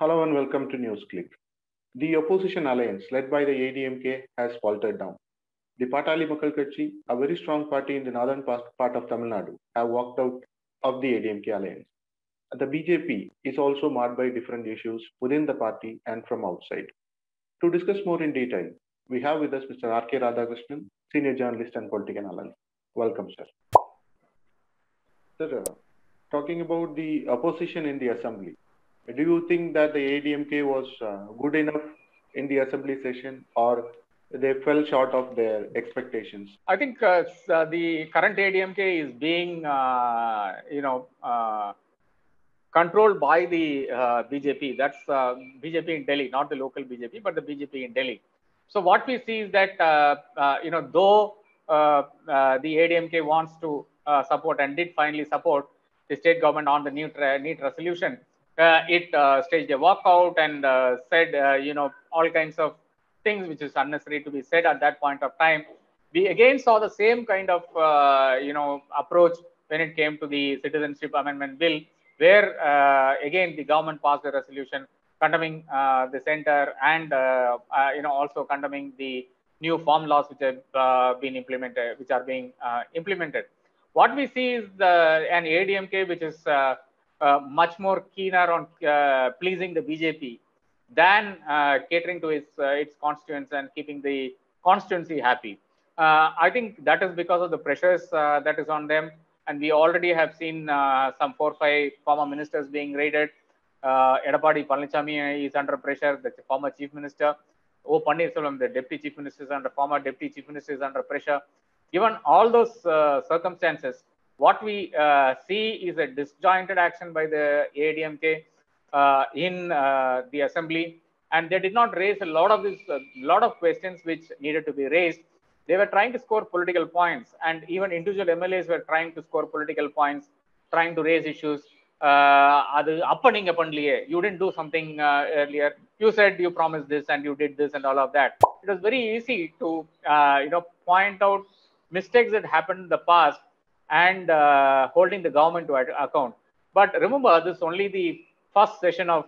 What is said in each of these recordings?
Hello and welcome to NewsClick. The opposition alliance led by the ADMK has faltered down. The Pattali Makkal Katchi, a very strong party in the northern part of Tamil Nadu, have walked out of the ADMK alliance. The BJP is also marred by different issues within the party and from outside. To discuss more in detail, we have with us Mr. RK Radhakrishnan, senior journalist and political analyst. Welcome, sir. Sir, talking about the opposition in the assembly, do you think that the ADMK was good enough in the assembly session, or they fell short of their expectations? I think the current ADMK is being, controlled by the BJP. That's BJP in Delhi, not the local BJP, but the BJP in Delhi. So what we see is that, though the ADMK wants to support and did finally support the state government on the NEET resolution, it staged a walkout and said, all kinds of things which is unnecessary to be said at that point of time. We again saw the same kind of, approach when it came to the Citizenship Amendment Bill, where, again, the government passed a resolution condemning the center and, also condemning the new farm laws which have been implemented, which are being implemented. What we see is an ADMK which is much more keener on pleasing the BJP than catering to its constituents and keeping the constituency happy. I think that is because of the pressures that is on them, and we already have seen some 4 or 5 former ministers being raided. Edapadi Palanisamy is under pressure, the former chief minister. O Panneerselvam, the deputy chief minister, and the former deputy chief minister is under pressure. Given all those circumstances, what we see is a disjointed action by the ADMK in the assembly, and they did not raise a lot of questions which needed to be raised. They were trying to score political points, and even individual MLAs were trying to score political points, trying to raise issues. You didn't do something earlier. You said you promised this, and you did this, and all of that. It was very easy to point out mistakes that happened in the past and holding the government to account. But remember, this is only the first session of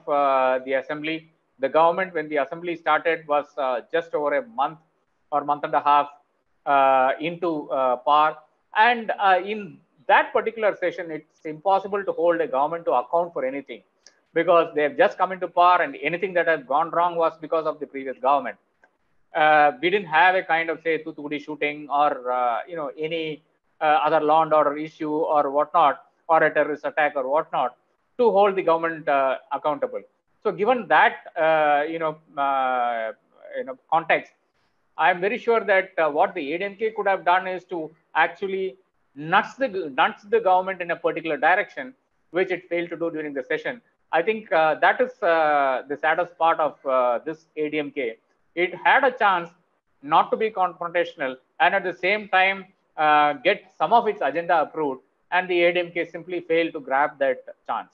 the assembly. The government, when the assembly started, was just over a month or month and a half into power. And in that particular session, it's impossible to hold a government to account for anything, because they have just come into power, and anything that has gone wrong was because of the previous government. We didn't have a kind of, say, Thoothukudi shooting or, any other law and order issue or whatnot, or a terrorist attack or whatnot, to hold the government accountable. So, given that context, I am very sure that what the ADMK could have done is to actually nudge the government in a particular direction, which it failed to do during the session. I think that is the saddest part of this ADMK. It had a chance not to be confrontational and at the same time get some of its agenda approved, and the ADMK simply failed to grab that chance.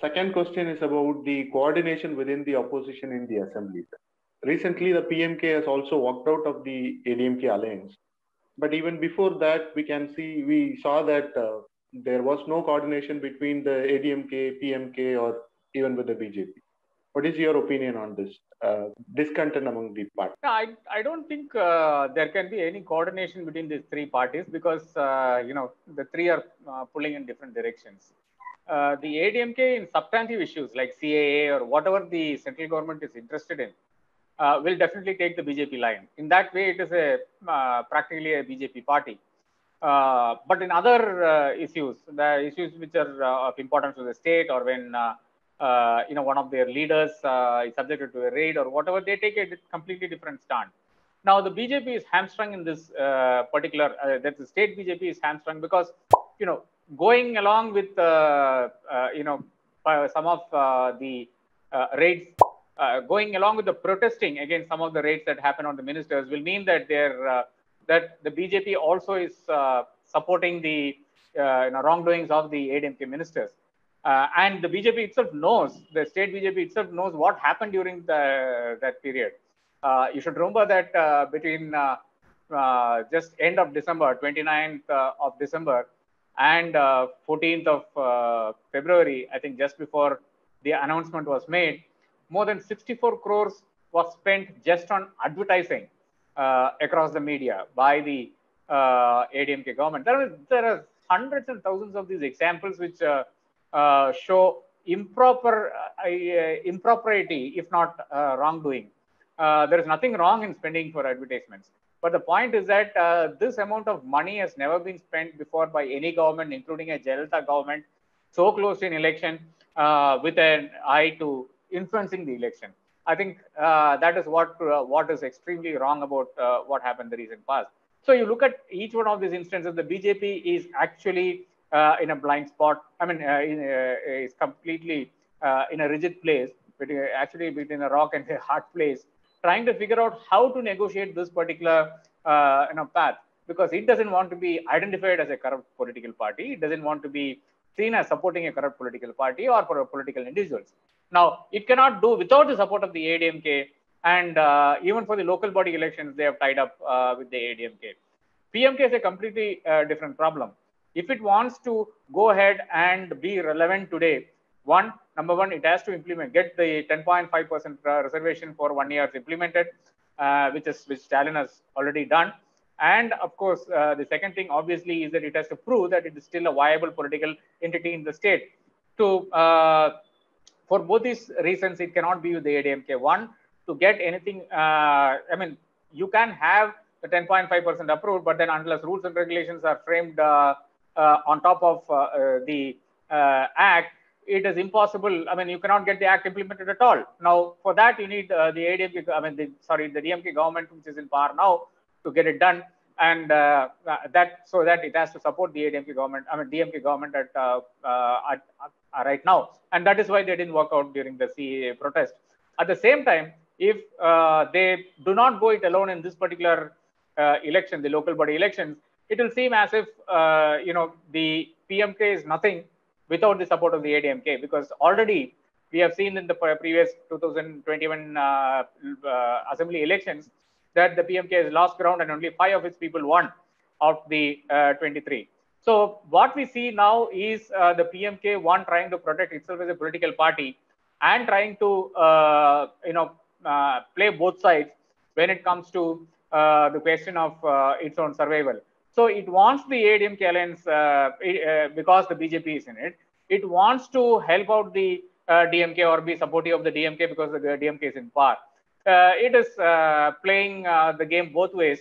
Second question is about the coordination within the opposition in the assembly. Recently, the PMK has also walked out of the ADMK alliance. But even before that, we saw that there was no coordination between the ADMK, PMK, or even with the BJP. What is your opinion on this discontent among the parties? No, I don't think there can be any coordination between these three parties, because, the three are pulling in different directions. The ADMK in substantive issues like CAA or whatever the central government is interested in will definitely take the BJP line. In that way, it is practically a BJP party. But in other issues, the issues which are of importance to the state, or when one of their leaders is subjected to a raid or whatever, they take a completely different stance. Now, the BJP is hamstrung in this the state BJP is hamstrung because, going along with, some of the raids, going along with the protesting against some of the raids that happen on the ministers will mean that the BJP also is supporting the wrongdoings of the ADMK ministers. And the BJP itself knows, the state BJP itself knows what happened during that period. You should remember that between just end of December, 29th of December and 14th of February, I think just before the announcement was made, more than 64 crores was spent just on advertising across the media by the ADMK government. There are hundreds and thousands of these examples which show impropriety, if not wrongdoing. There is nothing wrong in spending for advertisements. But the point is that this amount of money has never been spent before by any government, including a Jayalalitha government, so close to an election with an eye to influencing the election. I think that is what is extremely wrong about what happened in the recent past. So you look at each one of these instances, the BJP is actually in a blind spot. I mean, is completely in a rigid place, actually between a rock and a hard place, trying to figure out how to negotiate this particular path, because it doesn't want to be identified as a corrupt political party. It doesn't want to be seen as supporting a corrupt political party or for political individuals. Now, it cannot do without the support of the ADMK, and even for the local body elections, they have tied up with the ADMK. PMK is a completely different problem. If it wants to go ahead and be relevant today, number one, it has to get the 10.5% reservation for 1 year implemented, which Stalin has already done. And of course, the second thing obviously is that it has to prove that it is still a viable political entity in the state. To for both these reasons, it cannot be with the ADMK. One, to get anything, I mean, you can have the 10.5% approved, but then unless rules and regulations are framed on top of the act, it is impossible. I mean, you cannot get the act implemented at all. Now, for that, you need the DMK government, which is in power now, to get it done, and so that it has to support the ADMK government. I mean, DMK government at right now, and that is why they didn't work out during the CAA protest. At the same time, if they do not go it alone in this particular election, the local body elections, it will seem as if the PMK is nothing without the support of the ADMK, because already we have seen in the previous 2021 assembly elections that the PMK has lost ground and only 5 of its people won of the 23. So what we see now is the PMK trying to protect itself as a political party and trying to play both sides when it comes to the question of its own survival. So it wants the ADMK alliance because the BJP is in it. It wants to help out the DMK or be supportive of the DMK because the DMK is in power. It is playing the game both ways,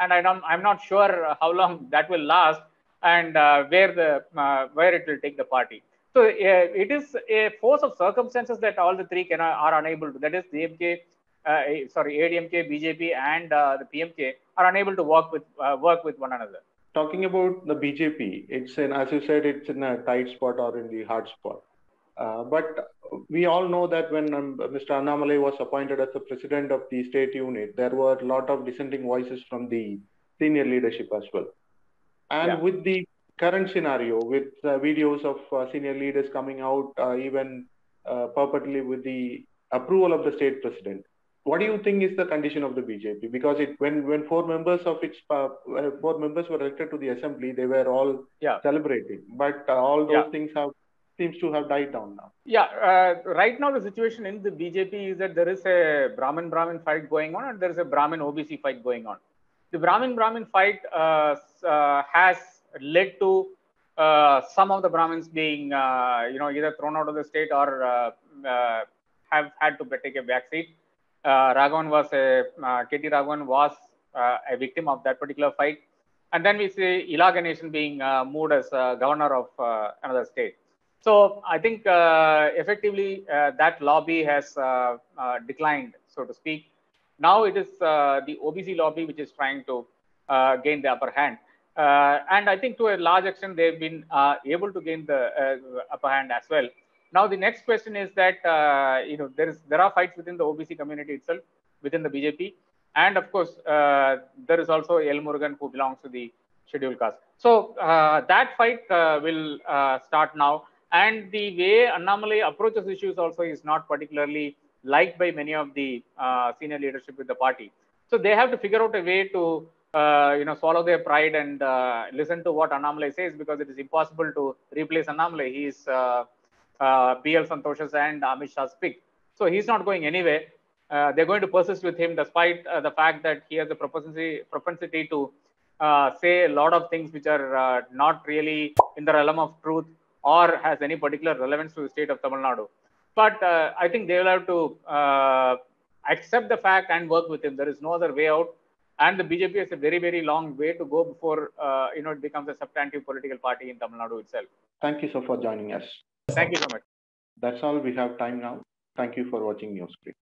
and I'm not sure how long that will last and where it will take the party. So it is a force of circumstances that all the three are unable to. That is, ADMK, BJP, and the PMK are unable to work with one another. Talking about the BJP, as you said, it's in a tight spot or in the hard spot. But we all know that when Mr. Annamalai was appointed as the president of the state unit, there were a lot of dissenting voices from the senior leadership as well. And with the current scenario, with videos of senior leaders coming out, even purportedly with the approval of the state president, what do you think is the condition of the BJP? Because when four members were elected to the assembly, they were all celebrating. But all those things seems to have died down now. Right now the situation in the BJP is that there is a Brahmin-Brahmin fight going on, and there is a Brahmin-OBC fight going on. The Brahmin-Brahmin fight has led to some of the Brahmins being, either thrown out of the state or have had to take a back seat. K. T. Raghavan was a victim of that particular fight. And then we see Ilangovan being moved as governor of another state. So I think effectively that lobby has declined, so to speak. Now it is the OBC lobby which is trying to gain the upper hand. And I think to a large extent, they've been able to gain the upper hand as well. Now, the next question is that, there are fights within the OBC community itself, within the BJP. And of course, there is also El Murugan, who belongs to the scheduled caste. So that fight will start now. And the way Annamalai approaches issues also is not particularly liked by many of the senior leadership with the party. So they have to figure out a way to, swallow their pride and listen to what Annamalai says, because it is impossible to replace Annamalai. He is B. L. Santoshas and Amish Shah's pick. So he's not going anywhere. They're going to persist with him despite the fact that he has a propensity to say a lot of things which are not really in the realm of truth or has any particular relevance to the state of Tamil Nadu. But I think they will have to accept the fact and work with him. There is no other way out. And the BJP has a very, very long way to go before it becomes a substantive political party in Tamil Nadu itself. Thank you so much for joining us. Thank you so much. That's all we have time now. Thank you for watching NewsClick.